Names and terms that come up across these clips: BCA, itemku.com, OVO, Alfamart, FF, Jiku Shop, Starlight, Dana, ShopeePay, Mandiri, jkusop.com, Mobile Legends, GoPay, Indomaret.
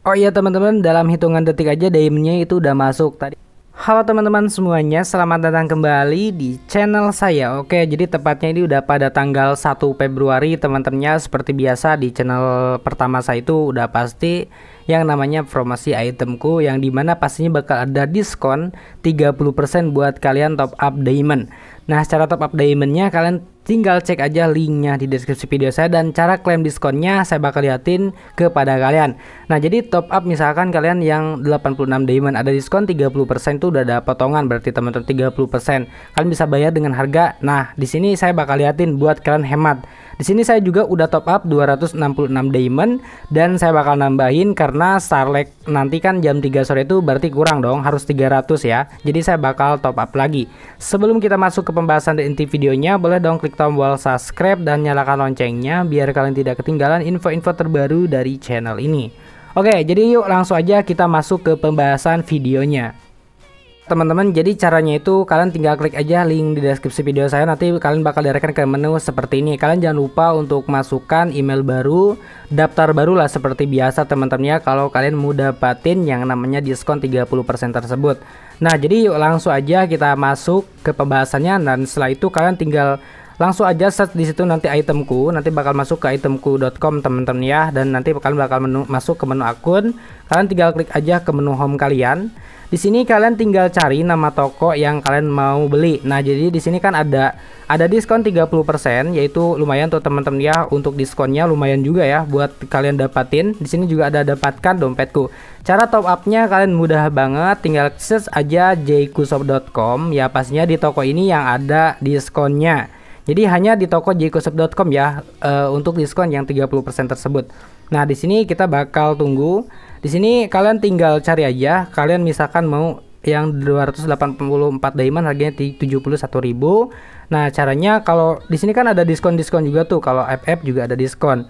Oh iya teman-teman, dalam hitungan detik aja diamondnya itu udah masuk tadi. Halo teman-teman semuanya, selamat datang kembali di channel saya. Oke, jadi tepatnya ini udah pada tanggal 1 Februari teman-temannya. Seperti biasa di channel pertama saya itu udah pasti yang namanya promosi itemku, yang dimana pastinya bakal ada diskon 30% buat kalian top up diamond. Nah, cara top up diamondnya kalian tinggal cek aja linknya di deskripsi video saya, dan cara klaim diskonnya saya bakal liatin kepada kalian. Nah, jadi top up misalkan kalian yang 86 diamond ada diskon 30% itu udah ada potongan, berarti teman-teman 30%. Kalian bisa bayar dengan harga. Nah, di sini saya bakal liatin buat kalian hemat. Di sini saya juga udah top up 266 diamond dan saya bakal nambahin karena Starlight nanti kan jam 3 sore itu berarti kurang dong, harus 300 ya. Jadi saya bakal top up lagi. Sebelum kita masuk ke pembahasan dan inti videonya, boleh dong klik tombol subscribe dan nyalakan loncengnya biar kalian tidak ketinggalan info-info terbaru dari channel ini. Oke, jadi yuk langsung aja kita masuk ke pembahasan videonya. Teman-teman, jadi caranya itu kalian tinggal klik aja link di deskripsi video saya, nanti kalian bakal direkan ke menu seperti ini. Kalian jangan lupa untuk masukkan email baru, daftar baru lah seperti biasa teman-teman ya, kalau kalian mau dapatin yang namanya diskon 30% tersebut. Nah, jadi yuk langsung aja kita masuk ke pembahasannya, dan setelah itu kalian tinggal langsung aja search di situ nanti itemku, nanti bakal masuk ke itemku.com teman-teman ya, dan nanti kalian bakal masuk ke menu akun. Kalian tinggal klik aja ke menu home kalian. Di sini kalian tinggal cari nama toko yang kalian mau beli. Nah, jadi di sini kan ada diskon 30%, yaitu lumayan tuh teman-teman ya, untuk diskonnya lumayan juga ya buat kalian dapatin. Di sini juga ada dapatkan dompetku. Cara top up-nya kalian mudah banget, tinggal search aja jkusop.com ya, pastinya di toko ini yang ada diskonnya. Jadi hanya di toko jkusop.com ya untuk diskon yang 30% tersebut. Nah, di sini kita bakal tunggu. Di sini kalian tinggal cari aja. Kalian misalkan mau yang 284 diamond harganya 71.000. Nah, caranya kalau di sini kan ada diskon-diskon juga tuh. Kalau FF juga ada diskon.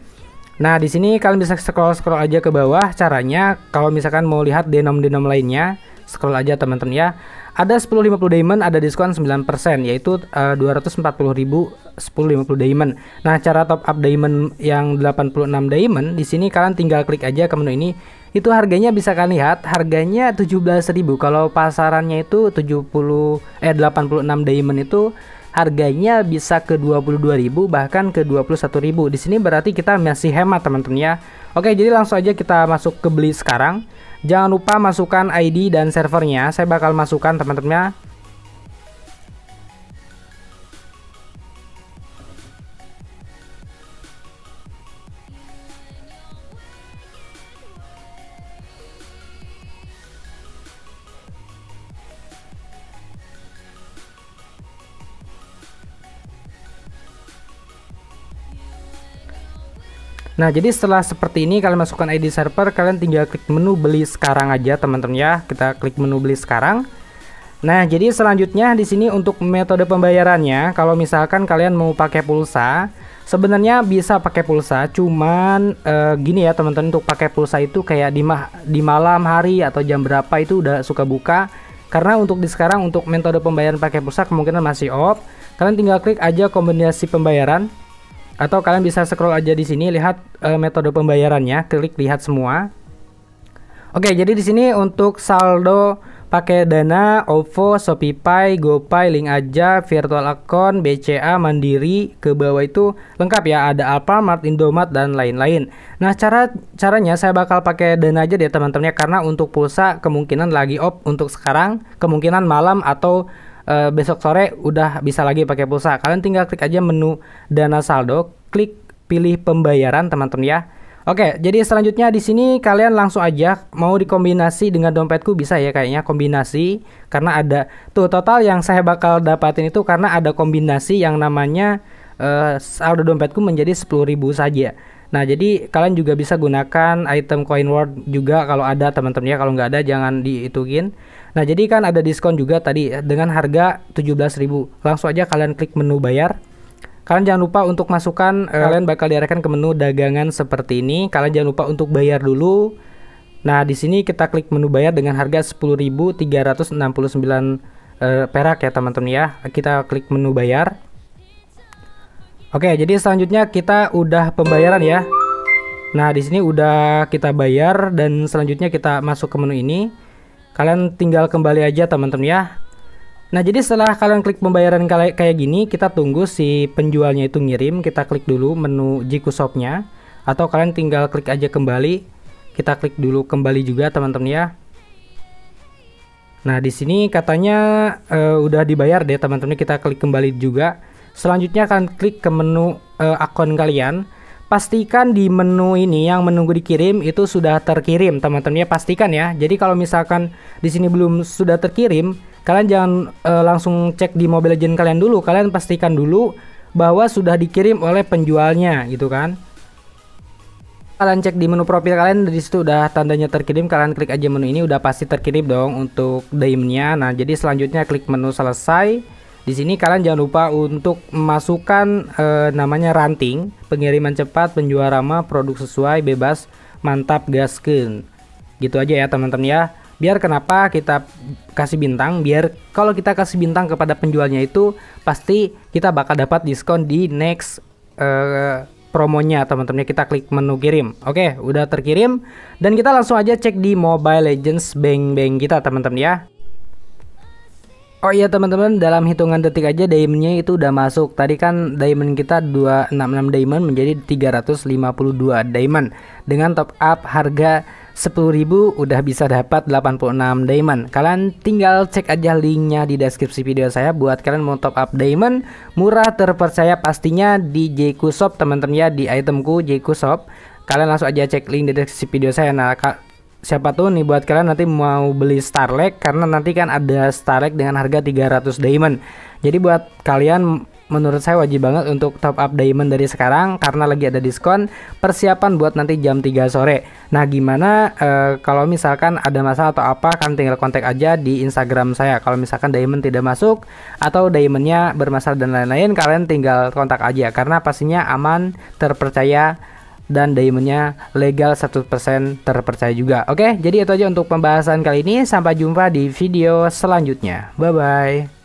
Nah, di sini kalian bisa scroll-scroll aja ke bawah. Caranya kalau misalkan mau lihat denom-denom lainnya, scroll aja teman-teman ya. Ada 1050 diamond ada diskon 9%, yaitu 240.000 1050 diamond. Nah, cara top up diamond yang 86 diamond di sini kalian tinggal klik aja ke menu ini. Itu harganya bisa kalian lihat, harganya 17.000. Kalau pasarannya itu 86 diamond itu harganya bisa ke 22.000 bahkan ke 21.000. Di sini berarti kita masih hemat teman-teman ya. Oke, jadi langsung aja kita masuk ke beli sekarang. Jangan lupa masukkan ID dan servernya. Saya bakal masukkan teman-teman ya. Nah, jadi setelah seperti ini kalian masukkan ID server, kalian tinggal klik menu beli sekarang aja teman-teman ya. Kita klik menu beli sekarang. Nah, jadi selanjutnya di sini untuk metode pembayarannya, kalau misalkan kalian mau pakai pulsa, sebenarnya bisa pakai pulsa, cuman gini ya teman-teman, untuk pakai pulsa itu kayak di malam hari atau jam berapa itu udah suka buka. Karena untuk di sekarang untuk metode pembayaran pakai pulsa kemungkinan masih off. Kalian tinggal klik aja kombinasi pembayaran. Atau kalian bisa scroll aja di sini, lihat metode pembayarannya, klik lihat semua. Oke, jadi di sini untuk saldo pakai Dana, OVO, ShopeePay, GoPay, link aja, virtual account, BCA, Mandiri, ke bawah itu lengkap ya, ada Alfamart, Indomaret dan lain-lain. Nah, caranya saya bakal pakai Dana aja deh teman-teman ya, karena untuk pulsa kemungkinan lagi off untuk sekarang, kemungkinan malam atau besok sore udah bisa lagi pakai pulsa. Kalian tinggal klik aja menu Dana Saldo, klik pilih pembayaran teman-teman ya. Oke, jadi selanjutnya di sini kalian langsung aja mau dikombinasi dengan dompetku bisa ya kayaknya kombinasi, karena ada tuh total yang saya bakal dapatin itu karena ada kombinasi yang namanya saldo dompetku menjadi 10.000 saja. Nah, jadi kalian juga bisa gunakan item coin reward juga kalau ada teman-teman ya, kalau nggak ada jangan dihitungin. Nah, jadi kan ada diskon juga tadi dengan harga 17.000. Langsung aja kalian klik menu bayar. Kalian jangan lupa untuk masukkan kalian bakal diarahkan ke menu dagangan seperti ini. Kalian jangan lupa untuk bayar dulu. Nah, di sini kita klik menu bayar dengan harga 10.369 perak ya teman-teman ya. Kita klik menu bayar. Oke, jadi selanjutnya kita udah pembayaran ya. Nah, di sini udah kita bayar dan selanjutnya kita masuk ke menu ini. Kalian tinggal kembali aja teman-teman ya. Nah, jadi setelah kalian klik pembayaran kayak gini, kita tunggu si penjualnya itu ngirim. Kita klik dulu menu Jiku Shop-nya, atau kalian tinggal klik aja kembali. Kita klik dulu kembali juga teman-teman ya. Nah, di sini katanya udah dibayar deh teman-teman. Kita klik kembali juga. Selanjutnya kalian klik ke menu akun kalian. Pastikan di menu ini yang menunggu dikirim itu sudah terkirim teman-teman ya, pastikan ya. Jadi kalau misalkan di sini belum sudah terkirim, kalian jangan langsung cek di Mobile Legends kalian dulu. Kalian pastikan dulu bahwa sudah dikirim oleh penjualnya gitu kan. Kalian cek di menu profil kalian, dari situ udah tandanya terkirim, kalian klik aja menu ini, udah pasti terkirim dong untuk diamondnya. Nah, jadi selanjutnya klik menu selesai. Di sini kalian jangan lupa untuk memasukkan namanya ranting, pengiriman cepat, penjual ramah, produk sesuai, bebas, mantap, gaskeun. Gitu aja ya teman-teman ya. Biar kenapa kita kasih bintang, biar kalau kita kasih bintang kepada penjualnya itu pasti kita bakal dapat diskon di next promonya teman-teman. Kita klik menu kirim. Oke, udah terkirim dan kita langsung aja cek di Mobile Legends bank-bank kita teman-teman ya. Oh iya teman-teman, dalam hitungan detik aja diamondnya itu udah masuk. Tadi kan diamond kita 266 diamond menjadi 352 diamond. Dengan top up harga 10.000 udah bisa dapat 86 diamond. Kalian tinggal cek aja linknya di deskripsi video saya buat kalian mau top up diamond murah terpercaya pastinya di Jiku Shop teman-teman ya, di itemku Jiku Shop. Kalian langsung aja cek link di deskripsi video saya. Nah, siapa tuh nih buat kalian nanti mau beli Starlight, karena nanti kan ada Starlight dengan harga 300 diamond. Jadi buat kalian menurut saya wajib banget untuk top up diamond dari sekarang, karena lagi ada diskon persiapan buat nanti jam 3 sore. Nah, gimana kalau misalkan ada masalah atau apa, kan tinggal kontak aja di Instagram saya. Kalau misalkan diamond tidak masuk atau diamondnya bermasalah dan lain-lain, kalian tinggal kontak aja, karena pastinya aman, terpercaya, dan diamondnya legal 100% terpercaya juga. Oke, jadi itu aja untuk pembahasan kali ini. Sampai jumpa di video selanjutnya. Bye-bye.